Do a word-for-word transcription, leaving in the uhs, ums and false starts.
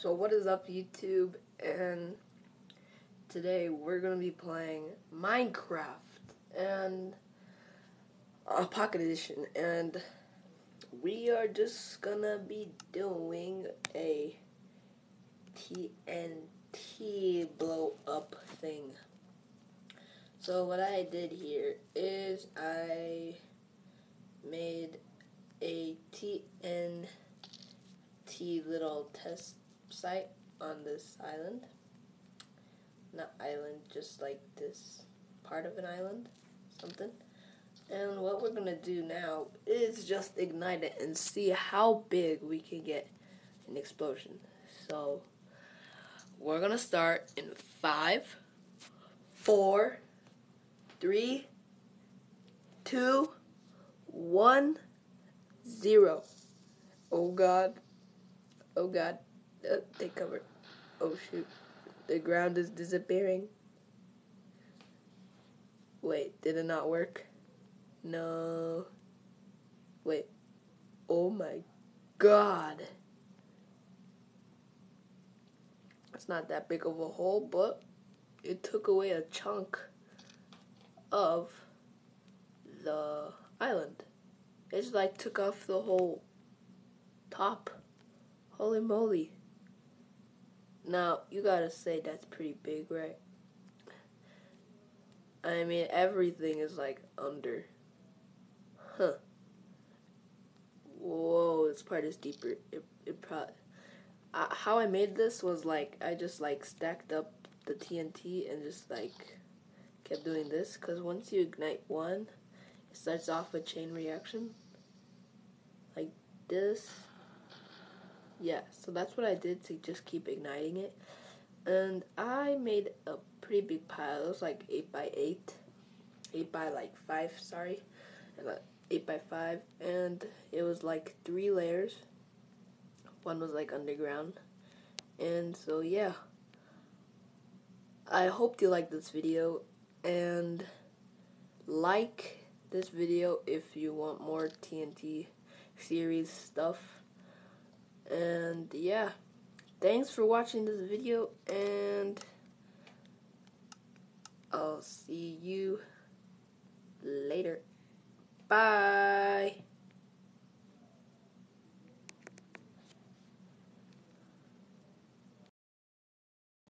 So what is up, YouTube? And today we're gonna be playing Minecraft and uh, Pocket Edition, and we are just gonna be doing a T N T blow up thing. So what I did here is I made a T N T little test site on this island. Not island, just like this part of an island, something. And what we're gonna do now is just ignite it and see how big we can get an explosion. So we're gonna start in five, four, three, two, one, zero. Oh God! Oh God! Uh, take cover! Oh shoot! The ground is disappearing. Wait, did it not work? No. Wait. Oh my God! It's not that big of a hole, but it took away a chunk of the island. It just like took off the whole top. Holy moly. Now, you gotta say that's pretty big, right? I mean, everything is like under. Huh. Whoa, this part is deeper. It, it probably. Uh, how I made this was like, I just like stacked up the T N T and just like kept doing this, because once you ignite one, it starts off a chain reaction like this. Yeah, so that's what I did to just keep igniting it. And I made a pretty big pile. It was like eight by eight, eight by like five, sorry, and like eight by five, and it was like three layers. One was like underground. And so yeah, I hope you liked this video, and like this video if you want more T N T series stuff. And yeah, thanks for watching this video, and I'll see you later. Bye.